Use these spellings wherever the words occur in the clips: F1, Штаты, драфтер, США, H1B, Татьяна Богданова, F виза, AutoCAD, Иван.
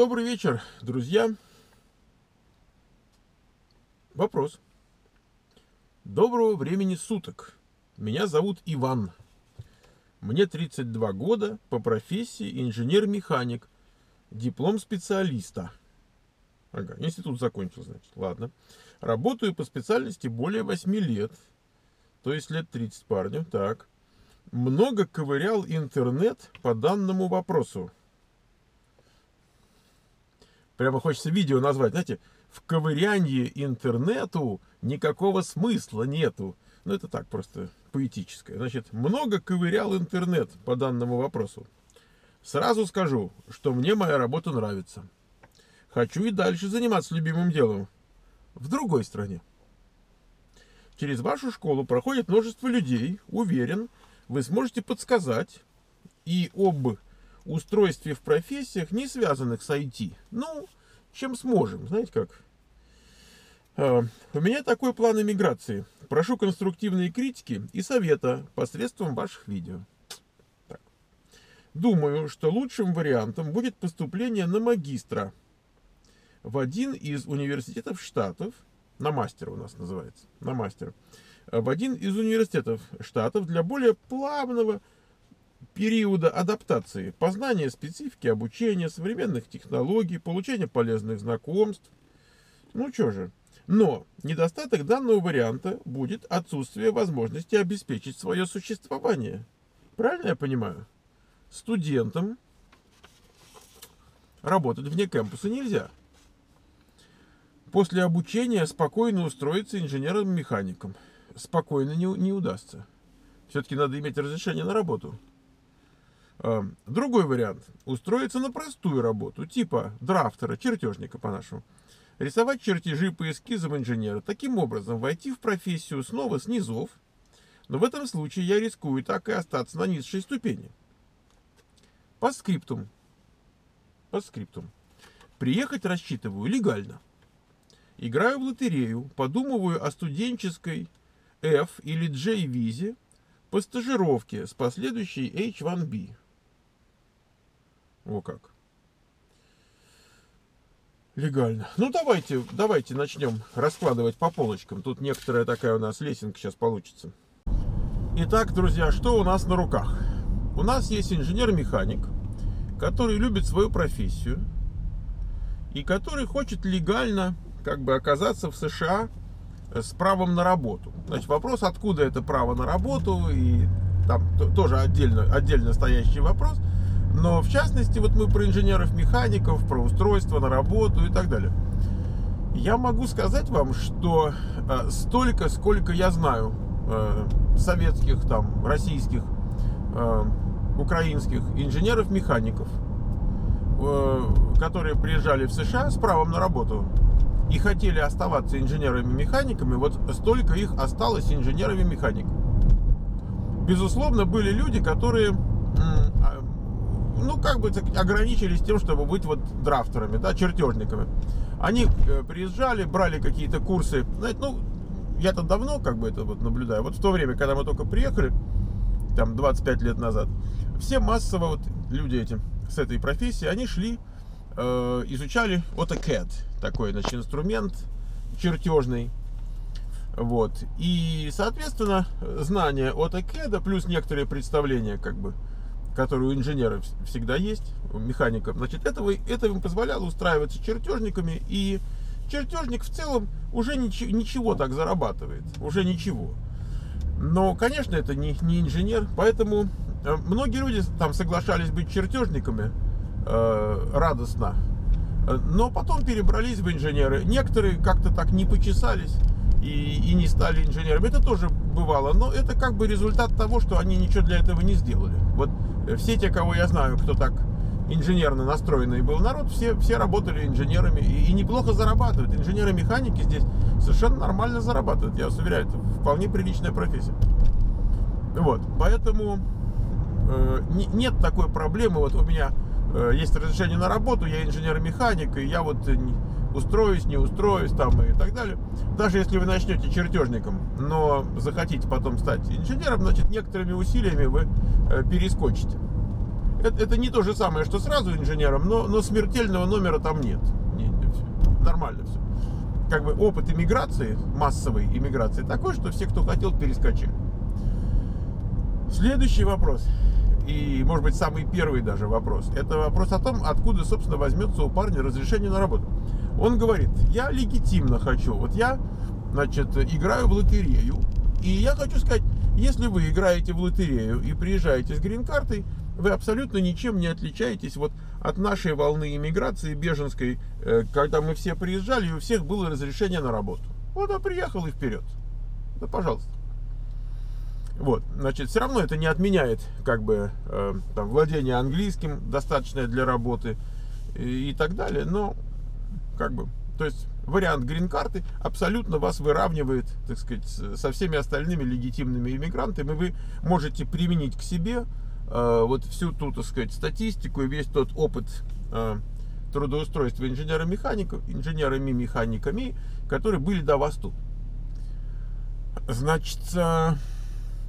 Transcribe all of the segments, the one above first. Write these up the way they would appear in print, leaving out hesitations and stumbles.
Добрый вечер, друзья. Вопрос. Доброго времени суток. Меня зовут Иван. Мне 32 года, по профессии инженер-механик, диплом специалиста. Ага, институт закончил, значит. Ладно. Работаю по специальности более 8 лет. То есть лет 30 парню. Так. Много ковырял интернет по данному вопросу. Прямо хочется видео назвать, знаете, в ковырянии интернету никакого смысла нету. Ну, это так, просто поэтическое. Значит, много ковырял интернет по данному вопросу. Сразу скажу, что мне моя работа нравится. Хочу и дальше заниматься любимым делом. В другой стране. Через вашу школу проходит множество людей. Уверен, вы сможете подсказать и об устройстве в профессиях, не связанных с IT. Ну, чем сможем, знаете как. У меня такой план эмиграции. Прошу конструктивные критики и совета посредством ваших видео. Так. Думаю, что лучшим вариантом будет поступление на магистра в один из университетов штатов, на мастер у нас называется, на мастер, в один из университетов штатов для более плавного периода адаптации, познания специфики обучения, современных технологий, получения полезных знакомств. Ну что же. Но недостаток данного варианта будет отсутствие возможности обеспечить свое существование. Правильно я понимаю? Студентам работать вне кампуса нельзя. После обучения спокойно устроиться инженером-механиком. Спокойно не удастся. Все-таки надо иметь разрешение на работу. Другой вариант. Устроиться на простую работу, типа драфтера, чертежника по-нашему. Рисовать чертежи по эскизам инженера. Таким образом, войти в профессию снова с низов. Но в этом случае я рискую так и остаться на низшей ступени. Постскриптум. Постскриптум. Приехать рассчитываю легально. Играю в лотерею. Подумываю о студенческой F или J визе по стажировке с последующей H1B. О как. Легально. Ну, давайте начнем раскладывать по полочкам. Тут некоторая такая у нас лесенка сейчас получится. Итак, друзья, что у нас на руках? У нас есть инженер-механик, который любит свою профессию и который хочет легально как бы оказаться в США с правом на работу. Значит, вопрос, откуда это право на работу, и там тоже отдельно стоящий вопрос. Но в частности, вот мы про инженеров-механиков, про устройство на работу и так далее. Я могу сказать вам, что столько, сколько я знаю советских, там, российских, украинских инженеров-механиков, которые приезжали в США с правом на работу и хотели оставаться инженерами-механиками, вот столько их осталось инженерами-механиками. Безусловно, были люди, которые ну, как бы ограничились тем, чтобы быть вот драфтерами, да, чертежниками. Они приезжали, брали какие-то курсы. Знаете, ну, я-то давно как бы это вот наблюдаю. Вот в то время, когда мы только приехали, там 25 лет назад, все массово вот люди эти с этой профессии, они шли, изучали AutoCAD, такой, значит, инструмент чертежный. Вот. И, соответственно, знание AutoCAD плюс некоторые представления, как бы, которые у инженеров всегда есть, у механиков, значит, это им позволяло устраиваться чертежниками, и чертежник в целом уже ничего так зарабатывает, уже ничего. Но, конечно, это не инженер, поэтому многие люди там соглашались быть чертежниками радостно, но потом перебрались в инженеры. Некоторые как-то так не почесались и не стали инженерами. Это тоже бывало, но это как бы результат того, что они ничего для этого не сделали. Вот все те, кого я знаю, кто так инженерно настроенный был народ, все работали инженерами и неплохо зарабатывают. Инженеры-механики здесь совершенно нормально зарабатывают, я вас уверяю, это вполне приличная профессия. Вот, поэтому нет такой проблемы. Вот у меня есть разрешение на работу, я инженер-механик, и я вот устроюсь, не устроюсь, там и так далее. Даже если вы начнете чертежником, но захотите потом стать инженером, значит, некоторыми усилиями вы перескочите. это не то же самое, что сразу инженером, но смертельного номера там нет. Нормально все. Как бы опыт иммиграции, массовой иммиграции такой, что все, кто хотел, перескочили. Следующий вопрос, и, может быть, самый первый даже вопрос, это вопрос о том, откуда, собственно, возьмется у парня разрешение на работу. Он говорит: я легитимно хочу, вот я, значит, играю в лотерею, и я хочу сказать, если вы играете в лотерею и приезжаете с грин-картой, вы абсолютно ничем не отличаетесь вот от нашей волны иммиграции беженской, когда мы все приезжали, и у всех было разрешение на работу. Вот я приехал и вперед. Да, пожалуйста. Вот, значит, все равно это не отменяет, как бы, там, владение английским, достаточное для работы и так далее, но, как бы, то есть вариант грин-карты абсолютно вас выравнивает, так сказать, со всеми остальными легитимными иммигрантами, вы можете применить к себе вот всю ту, так сказать, статистику и весь тот опыт трудоустройства инженерами-механиками, которые были до вас тут. Значит,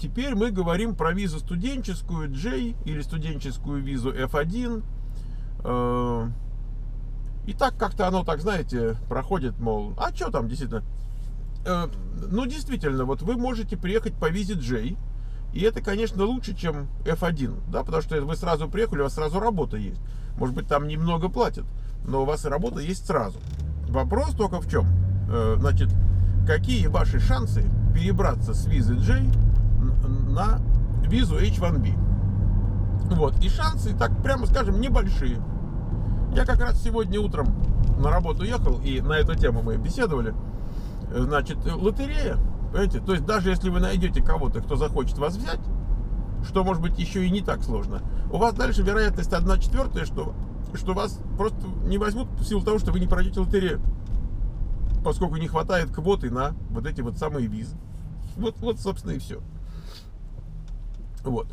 теперь мы говорим про визу студенческую J или студенческую визу F1. И так как-то оно, так знаете, проходит, мол, а что там действительно? Ну, действительно, вот вы можете приехать по визе J. И это, конечно, лучше, чем F1, да, потому что вы сразу приехали, у вас сразу работа есть. Может быть, там немного платят, но у вас работа есть сразу. Вопрос только в чем? Значит, какие ваши шансы перебраться с визы J на визу H1B. Вот. И шансы, так прямо скажем, небольшие. Я как раз сегодня утром на работу ехал, и на эту тему мы беседовали. Значит, лотерея, понимаете, то есть даже если вы найдете кого-то, кто захочет вас взять, что, может быть, еще и не так сложно, у вас дальше вероятность 1/4, что вас просто не возьмут в силу того, что вы не пройдете лотерею, поскольку не хватает квоты на вот эти вот самые визы. Вот, собственно, и все. Вот,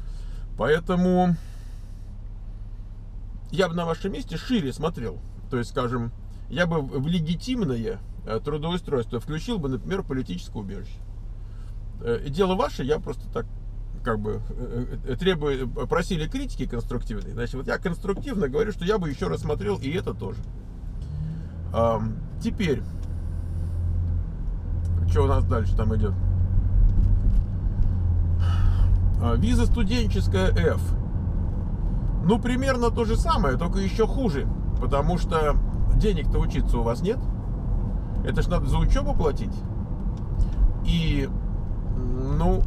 поэтому я бы на вашем месте шире смотрел, то есть, скажем, я бы в легитимное трудоустройство включил бы, например, политическое убежище. Дело ваше, я просто так, как бы, просили критики конструктивной, значит, вот я конструктивно говорю, что я бы еще раз смотрел и это тоже. Теперь, что у нас дальше там идет? Виза студенческая F. Ну, примерно то же самое, только еще хуже. Потому что денег-то учиться у вас нет. Это ж надо за учебу платить. И, ну,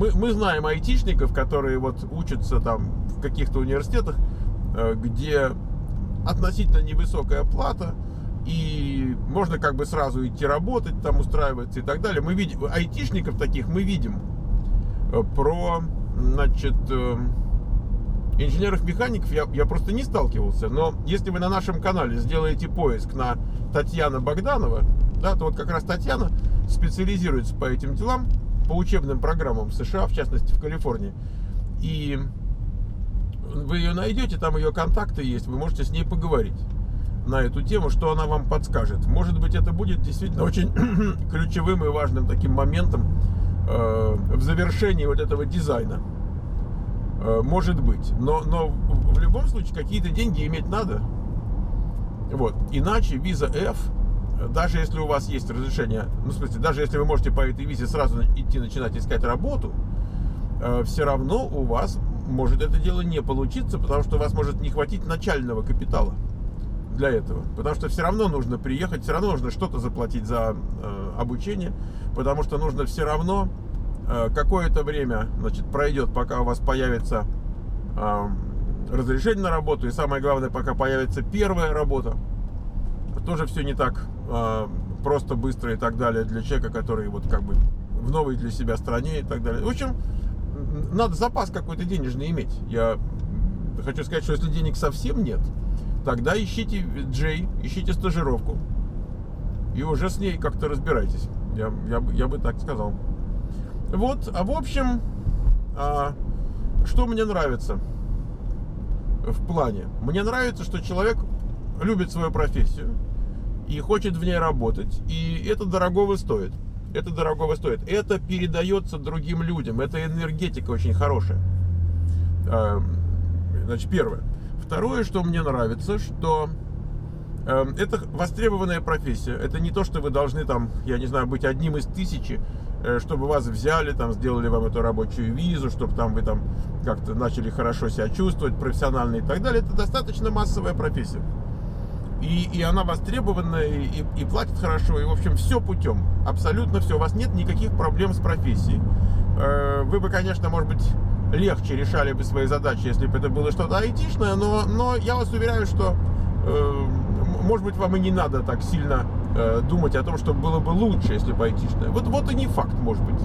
мы знаем айтишников, которые вот учатся там в каких-то университетах, где относительно невысокая плата, и можно как бы сразу идти работать, там устраиваться и так далее. Мы видим, айтишников таких мы видим. Про, значит, инженеров-механиков я просто не сталкивался, но если вы на нашем канале сделаете поиск на Татьяна Богданова, да, то вот как раз Татьяна специализируется по этим делам, по учебным программам в США, в частности в Калифорнии, и вы ее найдете, там ее контакты есть, вы можете с ней поговорить на эту тему, что она вам подскажет. Может быть, это будет действительно очень ключевым и важным таким моментом в завершении вот этого дизайна, может быть, но в любом случае какие-то деньги иметь надо, вот, иначе виза F, даже если у вас есть разрешение, ну, в смысле, даже если вы можете по этой визе сразу идти начинать искать работу, все равно у вас может это дело не получиться, потому что у вас может не хватить начального капитала для этого, потому что все равно нужно приехать, все равно нужно что-то заплатить за обучение, потому что нужно все равно какое-то время, значит, пройдет, пока у вас появится разрешение на работу, и самое главное, пока появится первая работа, тоже все не так просто, быстро и так далее для человека, который вот как бы в новой для себя стране и так далее. В общем, надо запас какой-то денежный иметь. Я хочу сказать, что если денег совсем нет, тогда ищите J, ищите стажировку и уже с ней как-то разбирайтесь. Я бы так сказал. Вот, а в общем, что мне нравится в плане? Мне нравится, что человек любит свою профессию и хочет в ней работать, и это дорогого стоит. Это дорогого стоит. Это передается другим людям. Это энергетика очень хорошая. условий. Значит, первое. Второе, что мне нравится, что это востребованная профессия. Это не то, что вы должны там, я не знаю, быть одним из тысячи, чтобы вас взяли, там, сделали вам эту рабочую визу, чтобы там вы там как-то начали хорошо себя чувствовать, профессионально и так далее. Это достаточно массовая профессия. И она востребована, и платит хорошо, и, в общем, все путем, абсолютно все. У вас нет никаких проблем с профессией. Вы бы, конечно, может быть, легче решали бы свои задачи, если бы это было что-то айтишное, но я вас уверяю, что, может быть, вам и не надо так сильно думать о том, что было бы лучше, если бы айтишное. Вот и не факт, может быть.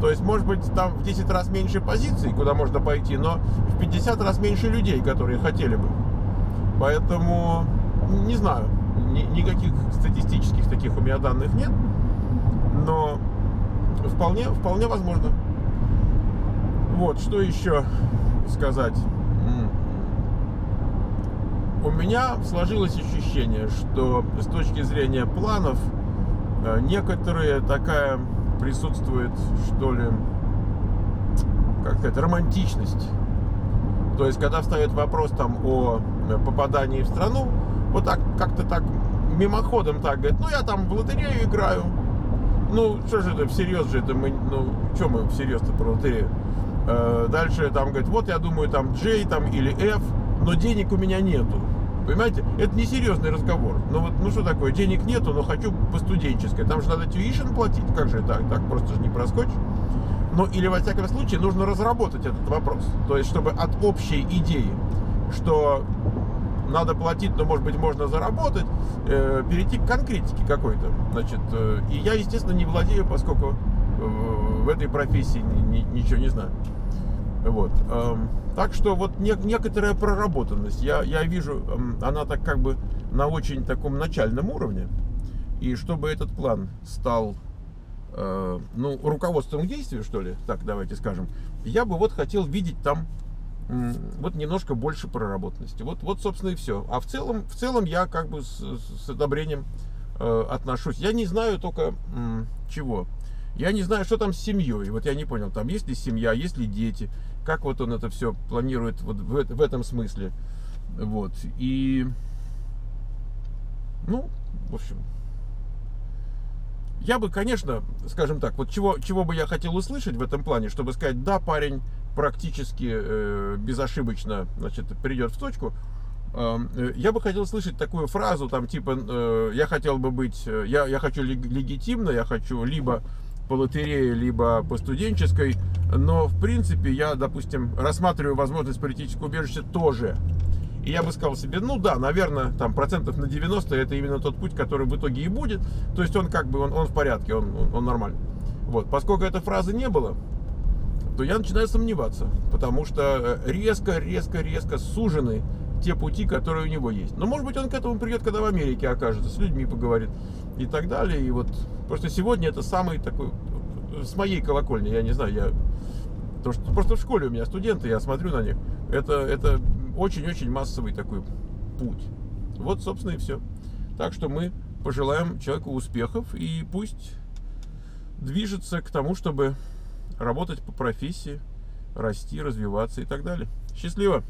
То есть, может быть, там в 10 раз меньше позиций, куда можно пойти, но в 50 раз меньше людей, которые хотели бы. Поэтому... Не знаю, никаких статистических таких у меня данных нет, но вполне возможно. Вот, что еще сказать. У меня сложилось ощущение, что с точки зрения планов, некоторые такая присутствует, что ли, как сказать, романтичность. То есть, когда встает вопрос там о попадании в страну, вот так, как-то так, мимоходом так, говорит, ну, я там в лотерею играю. Ну, что же это, всерьез же это мы, ну, что мы всерьез-то про лотерею? Дальше там, говорит, вот я думаю, там, J там или F, но денег у меня нету. Понимаете, это несерьезный разговор. Ну, вот, ну, что такое, денег нету, но хочу по студенческой. Там же надо tuition платить, как же так просто же не проскочишь. Ну, или, во всяком случае, нужно разработать этот вопрос. То есть, чтобы от общей идеи, что... надо платить, но, может быть, можно заработать, перейти к конкретике какой-то. Значит, и я, естественно, не владею, поскольку в этой профессии ничего не знаю. Вот. Так что вот некоторая проработанность, я вижу, она так как бы на очень таком начальном уровне. И чтобы этот план стал, ну, руководством к действию, что ли, так давайте скажем, я бы вот хотел видеть там вот немножко больше проработанности. Вот, собственно, и все. А в целом я как бы с одобрением отношусь. Я не знаю только чего. Я не знаю, что там с семьей. Вот я не понял, там есть ли семья, есть ли дети, как вот он это все планирует вот в этом смысле. Вот. И, ну, в общем, я бы, конечно, скажем так, вот чего бы я хотел услышать в этом плане, чтобы сказать, да, парень практически безошибочно, значит, придет в точку. Я бы хотел слышать такую фразу, там, типа, я хотел бы быть, я хочу легитимно, я хочу либо по лотерее, либо по студенческой, но, в принципе, я, допустим, рассматриваю возможность политического убежища тоже. И я бы сказал себе, ну да, наверное, там, 90% это именно тот путь, который в итоге и будет. То есть он как бы, он в порядке, он нормальный. Вот, поскольку этой фразы не было, то я начинаю сомневаться, потому что резко сужены те пути, которые у него есть. Но, может быть, он к этому придет, когда в Америке окажется, с людьми поговорит и так далее. И вот просто сегодня это самый такой, с моей колокольни, я не знаю, то, что просто в школе у меня студенты, я смотрю на них, это очень-очень массовый такой путь. Вот, собственно, и все. Так что мы пожелаем человеку успехов и пусть движется к тому, чтобы работать по профессии, расти, развиваться и так далее. Счастливо!